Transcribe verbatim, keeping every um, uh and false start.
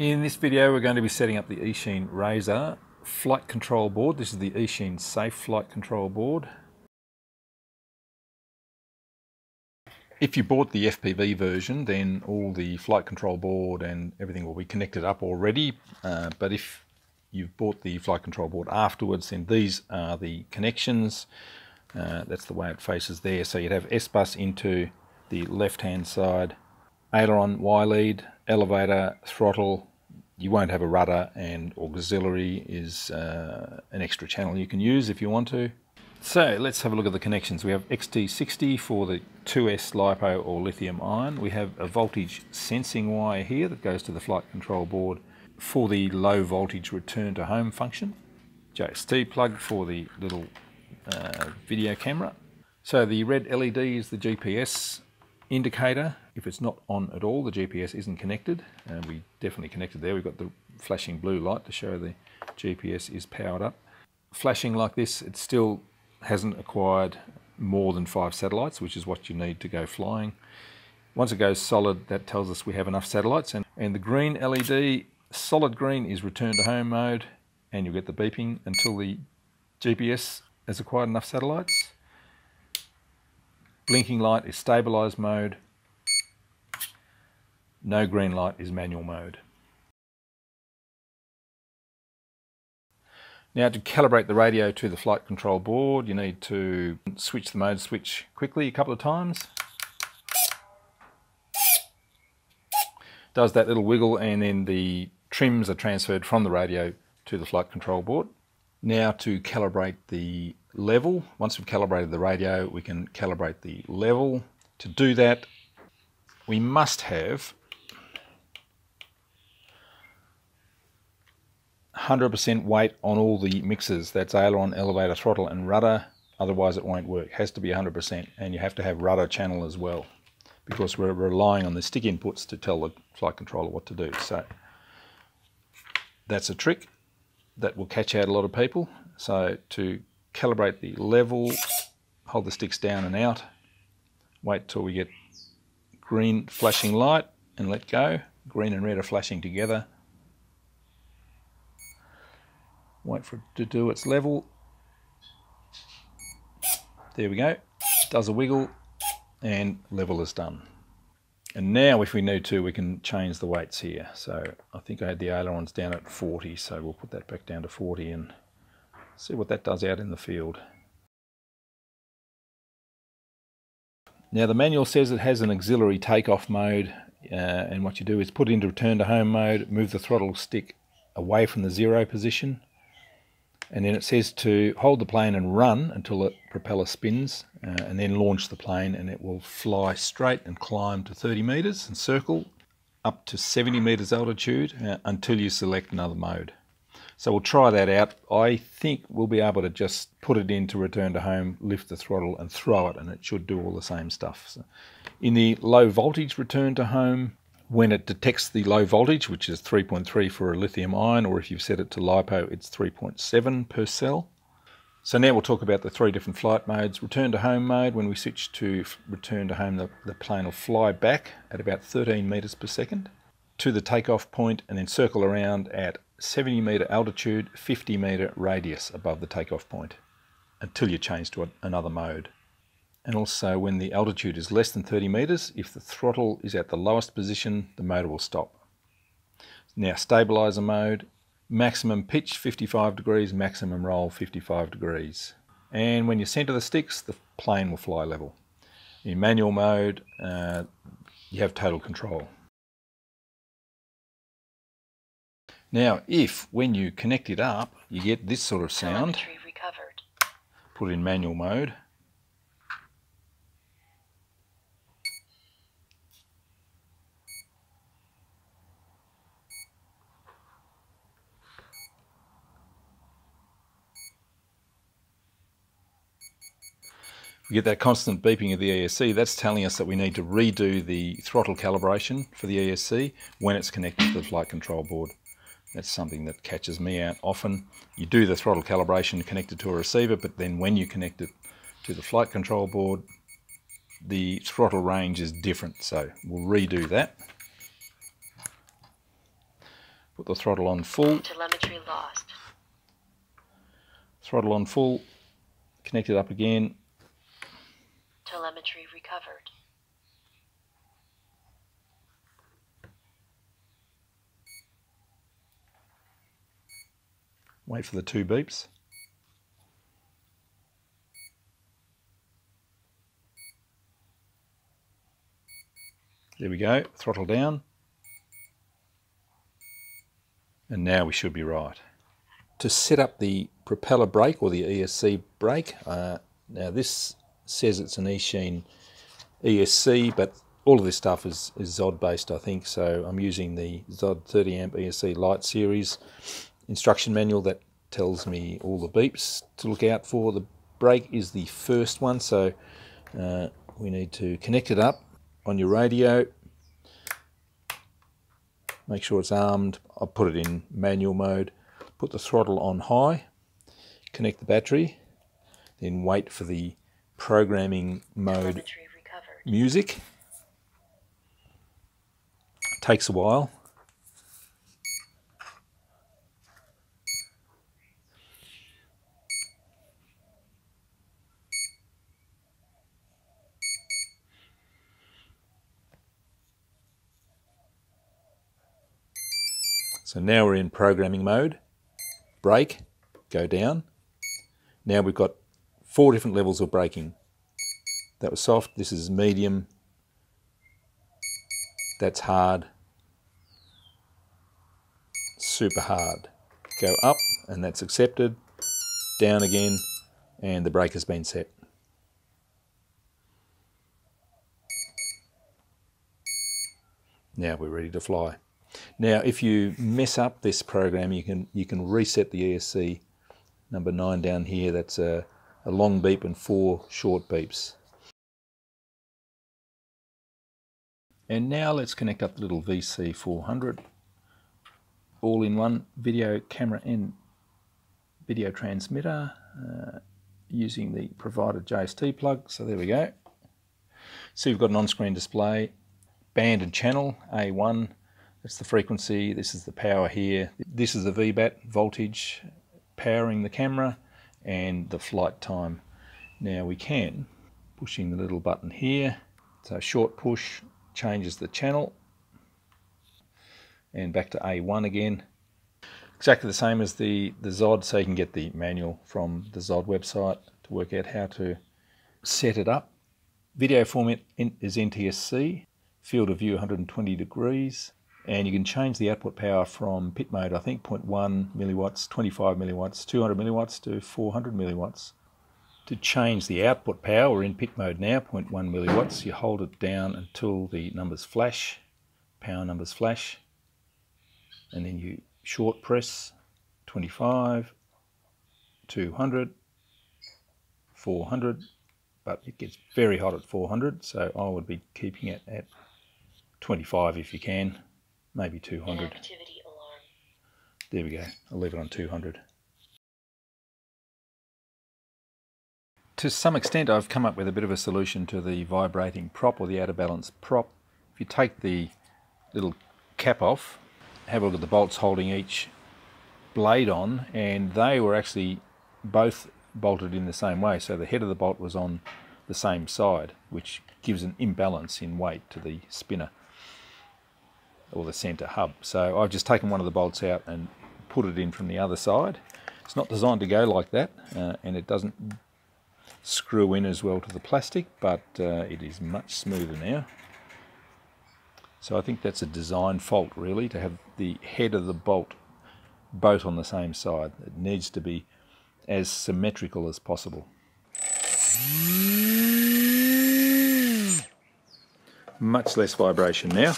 In this video we're going to be setting up the Eachine Razor flight control board. This is the Eachine Safe flight control board. If you bought the F P V version, then all the flight control board and everything will be connected up already, uh, but if you've bought the flight control board afterwards, then these are the connections. Uh, that's the way it faces there. So you'd have S-bus into the left-hand side, aileron Y-lead, elevator, throttle. You won't have a rudder, and auxiliary is uh, an extra channel you can use if you want to. So let's have a look at the connections. We have X T sixty for the two S LiPo or lithium ion. We have a voltage sensing wire here that goes to the flight control board for the low voltage return to home function. J S T plug for the little uh, video camera. So the red L E D is the G P S indicator. If it's not on at all, the G P S isn't connected, and we definitely connected there. We've got the flashing blue light to show the G P S is powered up. Flashing like this, it still hasn't acquired more than five satellites, which is what you need to go flying. Once it goes solid, that tells us we have enough satellites, and, and the green L E D, solid green, is return to home mode, and you'll get the beeping until the G P S has acquired enough satellites. Blinking light is stabilised mode. No green light is manual mode. Now, to calibrate the radio to the flight control board, you need to switch the mode switch quickly a couple of times. Does that little wiggle, and then the trims are transferred from the radio to the flight control board. Now to calibrate the level. Once we've calibrated the radio, we can calibrate the level. To do that, we must have one hundred percent weight on all the mixers. That's aileron, elevator, throttle and rudder. Otherwise it won't work. It has to be one hundred percent, and you have to have rudder channel as well, because we're relying on the stick inputs to tell the flight controller what to do. So that's a trick that will catch out a lot of people. So to calibrate the level, hold the sticks down and out, wait till we get green flashing light and let go. Green and red are flashing together. Wait for it to do its level. There we go. Does a wiggle, and level is done. And now if we need to, we can change the weights here. So I think I had the ailerons down at forty, so we'll put that back down to forty and see what that does out in the field. Now the manual says it has an auxiliary takeoff mode, uh, and what you do is put it into return to home mode, move the throttle stick away from the zero position, and then it says to hold the plane and run until the propeller spins, uh, and then launch the plane, and it will fly straight and climb to thirty metres and circle up to seventy metres altitude uh, until you select another mode. So we'll try that out. I think we'll be able to just put it into return to home, lift the throttle and throw it, and it should do all the same stuff. So in the low voltage return to home, when it detects the low voltage, which is three point three for a lithium ion, or if you've set it to LiPo, it's three point seven per cell. So now we'll talk about the three different flight modes. Return to home mode: when we switch to return to home, the, the plane will fly back at about thirteen meters per second to the takeoff point, and then circle around at seventy meter altitude, fifty meter radius above the takeoff point, until you change to another mode. And also, when the altitude is less than thirty metres, if the throttle is at the lowest position, the motor will stop. Now, stabiliser mode: maximum pitch fifty-five degrees, maximum roll fifty-five degrees. And when you centre the sticks, the plane will fly level. In manual mode, uh, you have total control. Now, if when you connect it up, you get this sort of sound, put in manual mode. We get that constant beeping of the E S C. That's telling us that we need to redo the throttle calibration for the E S C when it's connected to the flight control board. That's something that catches me out often. You do the throttle calibration connected to a receiver, but then when you connect it to the flight control board, the throttle range is different, so we'll redo that. Put the throttle on full. Telemetry lost. Throttle on full. Connect it up again. Telemetry recovered. Wait for the two beeps. There we go. Throttle down. And now we should be right. To set up the propeller brake or the E S C brake, uh, now this says it's an Eachine E S C, but all of this stuff is, is Z O H D based, I think. So I'm using the Z O H D thirty amp E S C Light Series instruction manual that tells me all the beeps to look out for. The brake is the first one, so uh, we need to connect it up on your radio. Make sure it's armed. I'll put it in manual mode. Put the throttle on high. Connect the battery. Then wait for the programming mode music. Takes a while. So now we're in programming mode, brake, go down. Now we've got four different levels of braking. That was soft, this is medium, that's hard, super hard. Go up and that's accepted, down again, and the brake has been set. Now we're ready to fly. Now, if you mess up this program, you can you can reset the E S C number nine down here. That's a, a long beep and four short beeps. And now let's connect up the little V C four hundred, all-in-one video camera and video transmitter uh, using the provided J S T plug. So there we go. So you've got an on-screen display, band and channel A one. That's the frequency, this is the power here. This is the V BAT voltage powering the camera and the flight time. Now we can, pushing the little button here, so short push changes the channel and back to A one again. Exactly the same as the, the Z O H D, so you can get the manual from the Z O H D website to work out how to set it up. Video format is N T S C, field of view one hundred twenty degrees. And you can change the output power from pit mode, I think, zero point one milliwatts, twenty-five milliwatts, two hundred milliwatts to four hundred milliwatts. To change the output power, we're in pit mode now, zero point one milliwatts. You hold it down until the numbers flash, power numbers flash. And then you short press twenty-five, two hundred, four hundred. But it gets very hot at four hundred, so I would be keeping it at twenty-five if you can. Maybe two hundred. Activity alarm. There we go. I'll leave it on two hundred. To some extent, I've come up with a bit of a solution to the vibrating prop or the out of balance prop. If you take the little cap off, have a look at the bolts holding each blade on, and they were actually both bolted in the same way. So the head of the bolt was on the same side, which gives an imbalance in weight to the spinner or the centre hub. So I've just taken one of the bolts out and put it in from the other side. It's not designed to go like that, uh, and it doesn't screw in as well to the plastic, but uh, it is much smoother now. So I think that's a design fault, really, to have the head of the bolt both on the same side. It needs to be as symmetrical as possible. Much less vibration now.